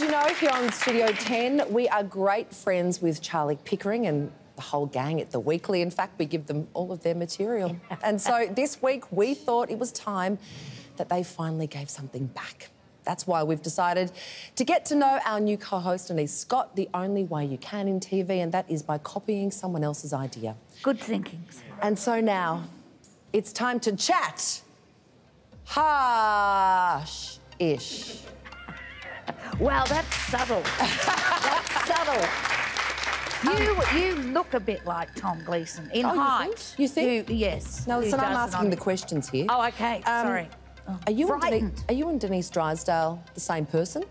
Do you know, here on Studio 10, we are great friends with Charlie Pickering and the whole gang at The Weekly. In fact, we give them all of their material. Yeah. And so this week we thought it was time that they finally gave something back. That's why we've decided to get to know our new co-host, Denise Scott, the only way you can in TV, and that is by copying someone else's idea. Good thinking. And so now, it's time to chat. Harsh-ish. Wow, that's subtle. That's subtle. You look a bit like Tom Gleeson in height. You think? Yes. No, listen, I'm asking the questions here. Oh, OK, sorry. Are you and Denise Drysdale the same person?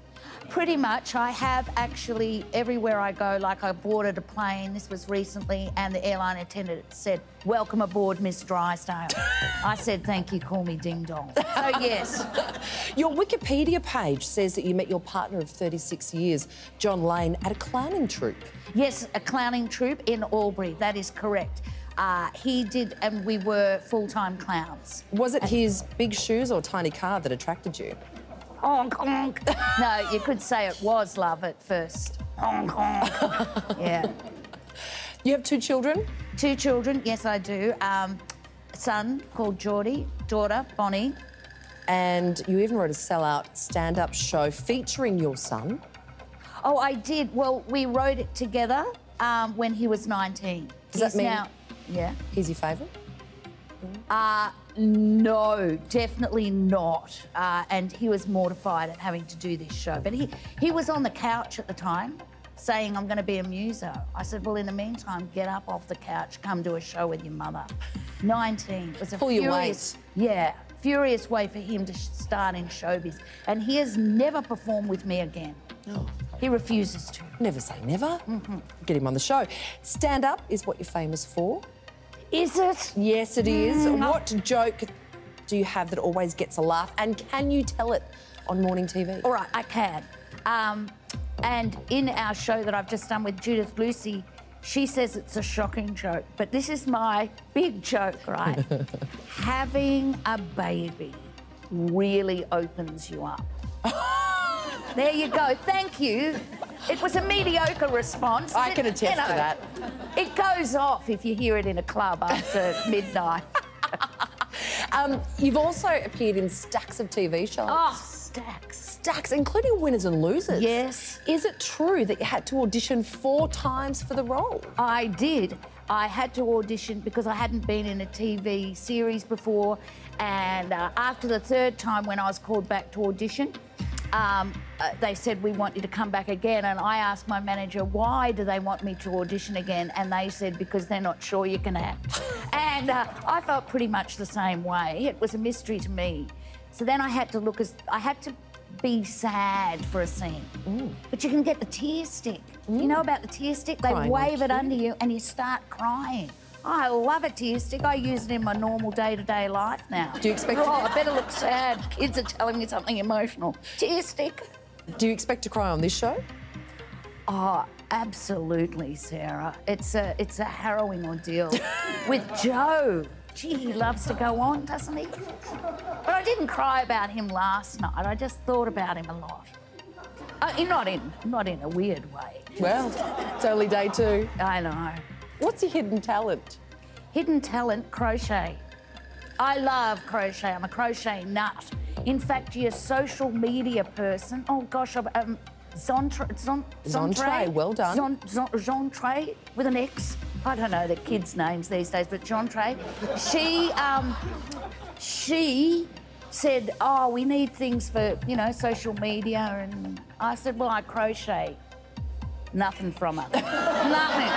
Pretty much. I have actually, everywhere I go, like I boarded a plane, this was recently, and the airline attendant said, "Welcome aboard, Miss Drysdale." I said, "Thank you, call me Ding Dong." So, yes. Your Wikipedia page says that you met your partner of 36 years, John Lane, at a clowning troupe. Yes, a clowning troupe in Albury, that is correct. He did, and we were full-time clowns. Was it his big shoes or tiny car that attracted you? Honk, honk. No, you could say it was love at first. Honk, honk. Yeah. You have two children? Two children, yes, I do. Son called Geordie, daughter Bonnie. And you even wrote a sell-out stand-up show featuring your son. Oh, I did. Well, we wrote it together when he was 19. Does that mean... Yeah. He's your favourite? No, definitely not. And he was mortified at having to do this show. But he was on the couch at the time saying, "I'm going to be a muso." I said, "Well, in the meantime, get up off the couch, come do a show with your mother." 19. It was a furious... Yeah, furious way for him to start in showbiz. And he has never performed with me again. Oh. He refuses to. Never say never. Mm-hmm. Get him on the show. Stand-up is what you're famous for. Is it? Yes, it is. What joke do you have that always gets a laugh? And can you tell it on morning TV? All right, I can. And in our show that I've just done with Judith Lucy, she says it's a shocking joke, but this is my big joke, right? Having a baby really opens you up. There you go. Thank you. It was a mediocre response. I can attest to that. It goes off if you hear it in a club after midnight. You've also appeared in stacks of TV shows. Oh, stacks. Stacks, including Winners and Losers. Yes. Is it true that you had to audition 4 times for the role? I did. I had to audition because I hadn't been in a TV series before. And after the 3rd time when I was called back to audition, they said, "We want you to come back again." And I asked my manager, "Why do they want me to audition again?" And they said, "Because they're not sure you can act." And I felt pretty much the same way. It was a mystery to me. So then I had to be sad for a scene. Ooh. But you can get the tear stick. Ooh. You know about the tear stick? They wave it under you and you start crying. I love a tear stick. I use it in my normal day-to-day life now. Do you expect... Oh, I better look sad. Kids are telling me something emotional. Tear stick. Do you expect to cry on this show? Oh, absolutely, Sarah. It's a harrowing ordeal. With Joe. Gee, he loves to go on, doesn't he? But I didn't cry about him last night. I just thought about him a lot. Not in a weird way. Well, it's only day 2. I know. What's your hidden talent? Hidden talent, crochet. I love crochet. I'm a crochet nut. In fact, you're a social media person. Oh, gosh, Zontre, well done. Zontre, with an X. I don't know the kids' names these days, but Zontre. She said, "Oh, we need things for, you know, social media." And I said, "Well, I crochet." Nothing from it. Nothing.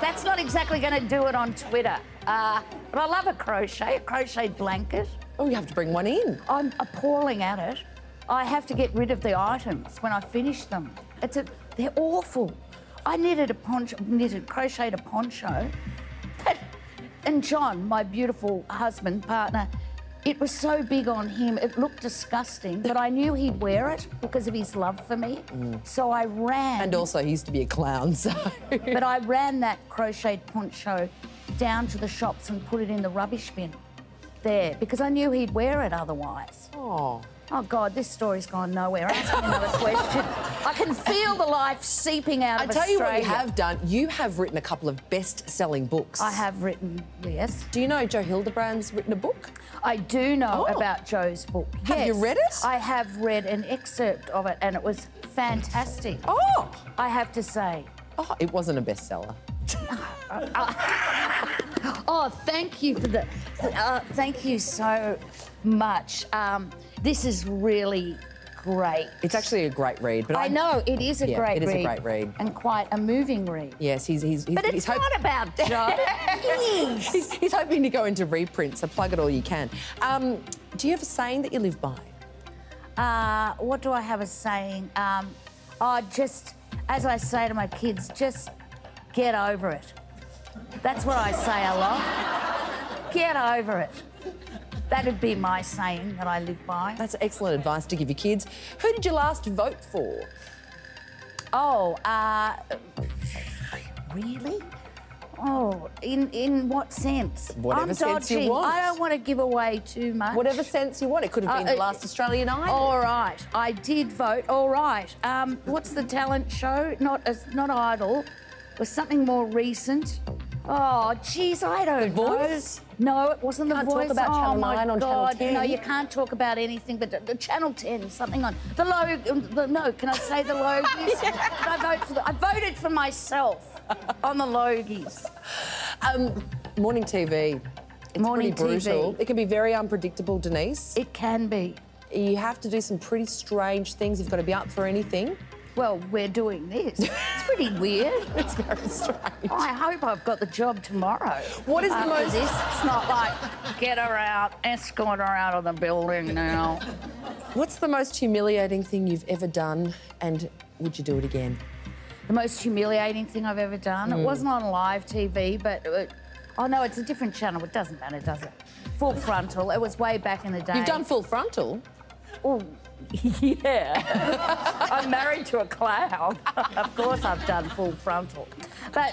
That's not exactly going to do it on Twitter. But I love a crocheted blanket. Oh, you have to bring one in. I'm appalling at it. I have to get rid of the items when I finish them. They're awful. I knitted a poncho, crocheted a poncho. And John, my beautiful husband, partner, it was so big on him, it looked disgusting, but I knew he'd wear it because of his love for me. Mm. So I ran... And also he used to be a clown, so... But I ran that crocheted poncho down to the shops and put it in the rubbish bin there because I knew he'd wear it otherwise. Oh. Oh, God, this story's gone nowhere. Ask me another question. I can feel the life seeping out of Australia. I tell you what you have done. You have written a couple of best-selling books. I have written, yes. Do you know Jo Hildebrand's written a book? I do know about Jo's book, yes. Have you read it? I have read an excerpt of it, and it was fantastic. Oh! I have to say. Oh, it wasn't a bestseller. Oh, thank you for the... thank you so much. This is really great. It's actually a great read. But I know, it is a great read. It is a great read. And quite a moving read. Yes, he's but it's not about Jo. He's hoping to go into reprints, so plug it all you can. Do you have a saying that you live by? What do I have a saying? Oh, just, as I say to my kids, just get over it. That's what I say a lot. Get over it. That'd be my saying that I live by. That's excellent advice to give your kids. Who did you last vote for? Oh, really? Oh, in what sense? Whatever sense you want. I don't want to give away too much. Whatever sense you want. It could have been the last Australian Idol. All right, I did vote. All right. What's the talent show? Not Idol. Was something more recent. Oh, geez, I don't know. The Voice? No, it wasn't The Voice. You can't talk about Channel 9 on Channel 10. No, you can't talk about anything but the Channel 10, something on... The Logies... No, can I say The Logies? I voted for myself on The Logies. Morning TV. It's morning pretty brutal. TV. It can be very unpredictable, Denise. It can be. You have to do some pretty strange things. You've got to be up for anything. Well, we're doing this. It's pretty weird. It's very strange. I hope I've got the job tomorrow. What is the most... This? It's not like, get her out, escort her out of the building now. What's the most humiliating thing you've ever done, and would you do it again? The most humiliating thing I've ever done? It wasn't on live TV, but... oh, no, it's a different channel. It doesn't matter, does it? Full Frontal. It was way back in the day. You've done Full Frontal? Oh... Yeah. I'm married to a clown. Of course I've done Full Frontal. But,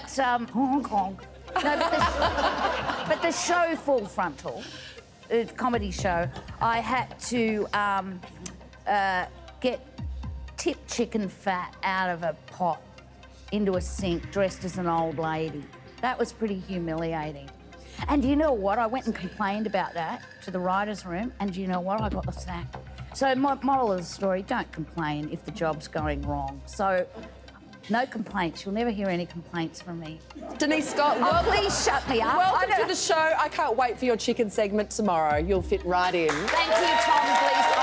Hong Kong. No, but the show Full Frontal, it's a comedy show, I had to get tip chicken fat out of a pot into a sink dressed as an old lady. That was pretty humiliating. And do you know what? I went and complained about that to the writers' room, and do you know what? I got the sack. So my moral of the story, don't complain if the job's going wrong. So, no complaints. You'll never hear any complaints from me. Denise Scott, oh, please shut me up. Welcome to the show. I can't wait for your chicken segment tomorrow. You'll fit right in. Thank you, Tom Gleeson.